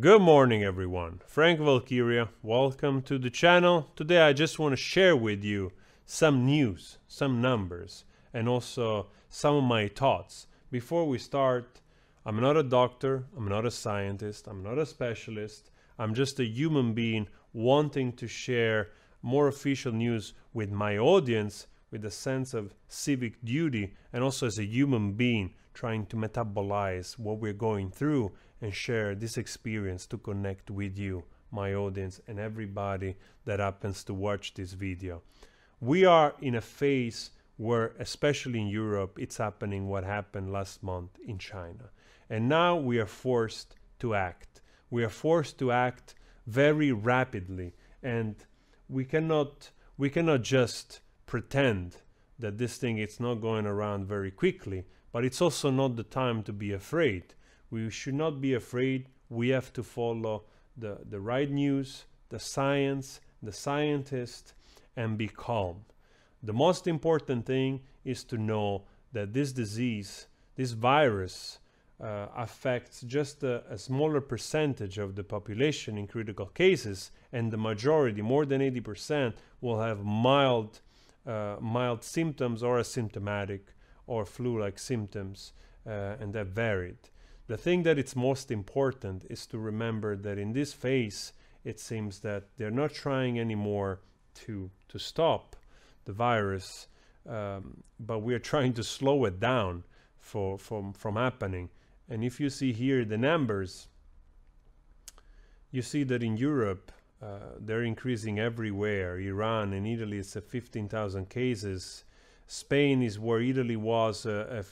Good morning everyone, Frank Valchiria, welcome to the channel. Today I just want to share with you some news, some numbers, and also some of my thoughts. Before we start, I'm not a doctor, I'm not a scientist, I'm not a specialist, I'm just a human being wanting to share more official news with my audience with a sense of civic duty and also as a human being trying to metabolize what we're going through and share this experience to connect with you, my audience, and everybody that happens to watch this video. We are in a phase where, especially in Europe, it's happening what happened last month in China. And now we are forced to act. We are forced to act very rapidly, and we cannot just pretend that this thing is not going around very quickly, but it's also not the time to be afraid. We should not be afraid. We have to follow the right news, the science, the scientist, and be calm. The most important thing is to know that this disease, this virus, affects just a smaller percentage of the population in critical cases, and the majority, more than 80%, will have mild symptoms or asymptomatic or flu-like symptoms, and that varied. The thing that it's most important is to remember that in this phase, it seems that they're not trying anymore to stop the virus, but we are trying to slow it down from happening. And if you see here the numbers, you see that in Europe, they're increasing everywhere. Iran and Italy, it's 15,000 cases. Spain is where Italy was a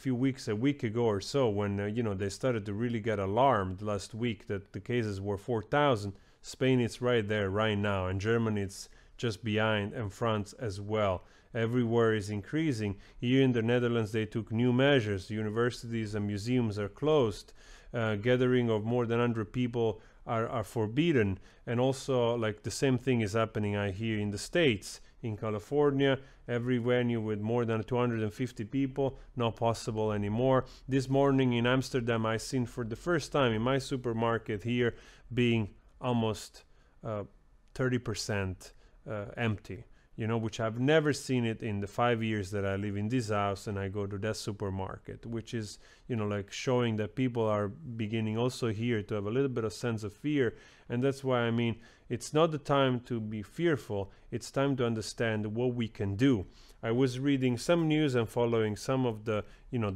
week ago or so, when they started to really get alarmed last week that the cases were 4,000. Spain is right there right now, and Germany it's just behind, and France as well. Everywhere is increasing. Here in the Netherlands they took new measures. Universities and museums are closed. Gathering of more than 100 people are forbidden, and also like the same thing is happening here in the States. In California, every venue with more than 250 people, not possible anymore. This morning in Amsterdam, I seen for the first time in my supermarket here being almost 30% empty, which I've never seen it in the 5 years that I live in this house and I go to that supermarket, which is, like showing that people are beginning also here to have a little bit of sense of fear. And that's why, it's not the time to be fearful. It's time to understand what we can do. I was reading some news and following some of the,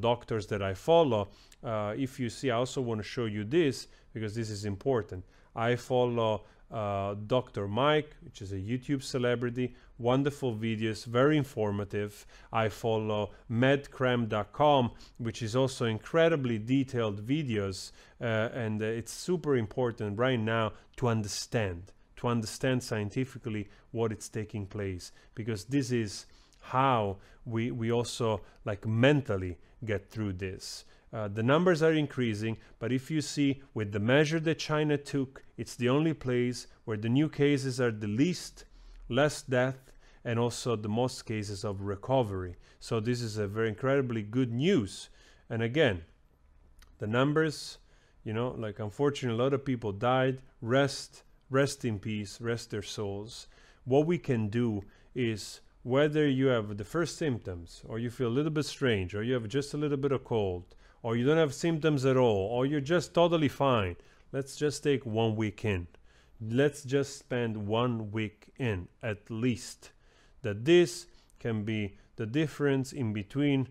doctors that I follow. If you see, I also want to show you this because this is important. I follow Dr. Mike, which is a YouTube celebrity, wonderful videos, very informative. I follow MedCram.com, which is also incredibly detailed videos, and it's super important right now to understand scientifically what it's taking place, because this is how we also mentally get through this. The numbers are increasing, but if you see with the measure that China took, it's the only place where the new cases are the least, less death, and also the most cases of recovery. So this is a very incredibly good news. And again, the numbers, unfortunately a lot of people died. Rest in peace, rest their souls. What we can do is, whether you have the first symptoms, or you feel a little bit strange, or you have just a little bit of cold, or you don't have symptoms at all, or you're just totally fine, let's just take 1 week in. Let's just spend 1 week in, at least. That this can be the difference in between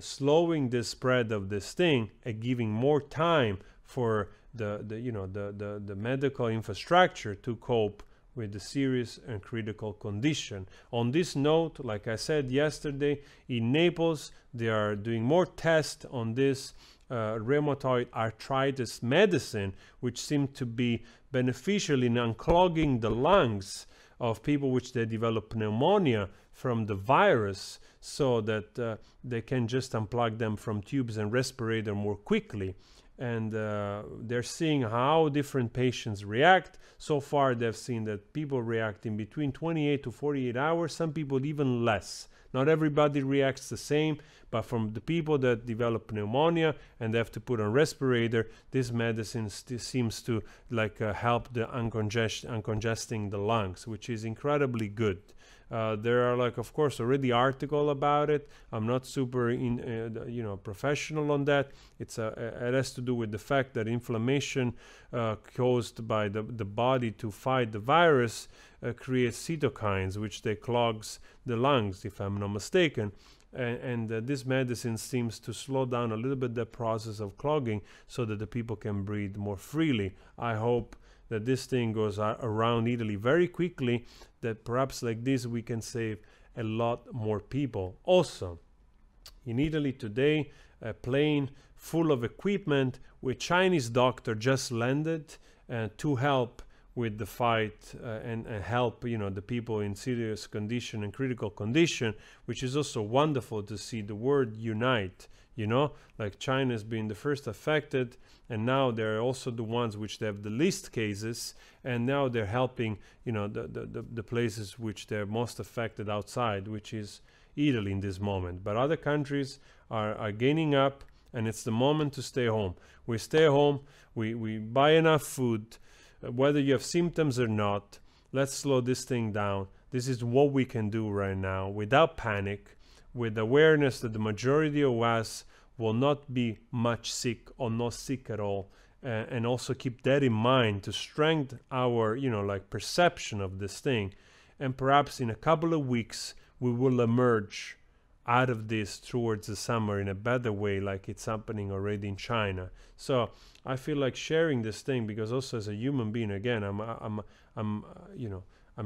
slowing the spread of this thing and giving more time for the medical infrastructure to cope with the serious and critical condition. On this note, like I said yesterday, in Naples, they are doing more tests on this rheumatoid arthritis medicine, which seemed to be beneficial in unclogging the lungs of people which they develop pneumonia from the virus, so that they can just unplug them from tubes and respirator more quickly. And they're seeing how different patients react. So far, they've seen that people react in between 28 to 48 hours, some people even less. Not everybody reacts the same, but from the people that develop pneumonia and they have to put on respirator, this medicine seems to like help the uncongesting the lungs, which is incredibly good. There are, like, of course, already articles about it. I'm not super professional on that. It has to do with the fact that inflammation caused by the body to fight the virus creates cytokines, which they clogs the lungs, if I'm not mistaken. And this medicine seems to slow down a little bit the process of clogging so that the people can breathe more freely. I hope that this thing goes around Italy very quickly, that perhaps like this we can save a lot more people. Also, in Italy today, a plane full of equipment with Chinese doctor just landed to help with the fight and help the people in serious condition and critical condition, which is also wonderful to see the world unite. You know, like China's been the first affected, and now they're also the ones which they have the least cases, and now they're helping, you know, the places which they're most affected outside, which is Italy in this moment. But other countries are gaining up, and it's the moment to stay home. We stay home, we buy enough food, whether you have symptoms or not. Let's slow this thing down. This is what we can do right now without panic, with awareness that the majority of us will not be much sick or not sick at all, and also keep that in mind to strengthen our perception of this thing. And perhaps in a couple of weeks we will emerge out of this towards the summer in a better way, like it's happening already in China. So I feel like sharing this thing, because also as a human being, again, I'm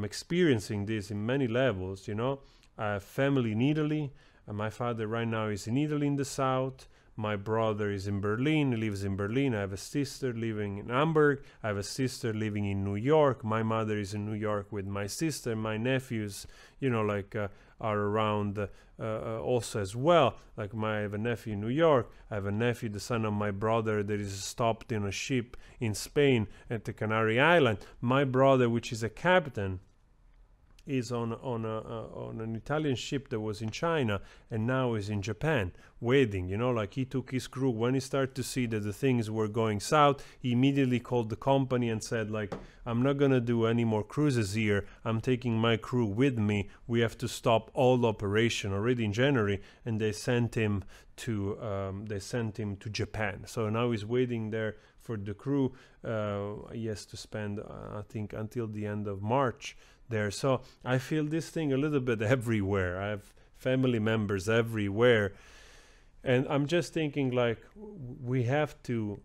experiencing this in many levels. I have family in Italy. My father right now is in Italy in the south. My brother is in Berlin, he lives in Berlin. I have a sister living in Hamburg. I have a sister living in New York. My mother is in New York with my sister. My nephews, are around also as well. Like I have a nephew in New York. I have a nephew, the son of my brother, that is stopped in a ship in Spain at the Canary Island. My brother, which is a captain, is on an Italian ship that was in China and now is in Japan waiting. He took his crew when he started to see that the things were going south. He immediately called the company and said, like, I'm not gonna do any more cruises here. I'm taking my crew with me. We have to stop all operation already in January. And they sent him to Japan. So now he's waiting there for the crew. He has to spend, I think, until the end of March there. So I feel this thing a little bit everywhere. I have family members everywhere, and I'm just thinking, like, we have to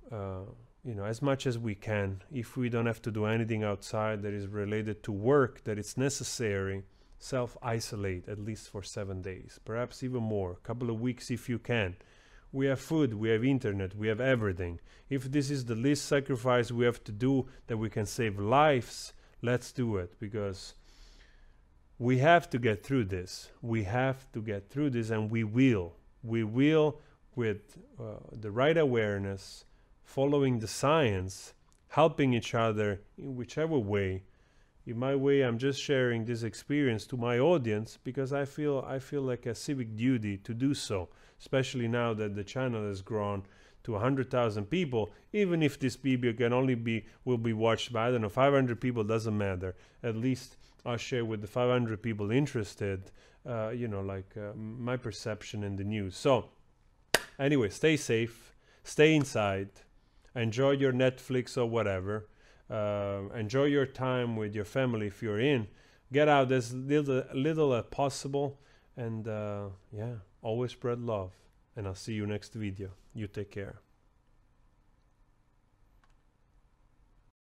as much as we can, if we don't have to do anything outside that is related to work, that it's necessary, self-isolate at least for 7 days, perhaps even more, a couple of weeks if you can. We have food, we have internet, we have everything. If this is the least sacrifice we have to do, that we can save lives, let's do it, because we have to get through this. We have to get through this, and we will. We will, with the right awareness, following the science, helping each other in whichever way. In my way, I'm just sharing this experience to my audience because I feel like a civic duty to do so, especially now that the channel has grown to 100,000 people. Even if this video can only will be watched by, I don't know, 500 people, doesn't matter. At least I'll share with the 500 people interested, my perception in the news. So anyway, stay safe, stay inside, enjoy your Netflix or whatever, enjoy your time with your family if you're in, get out as little as possible, and always spread love. And I'll see you next video. You take care.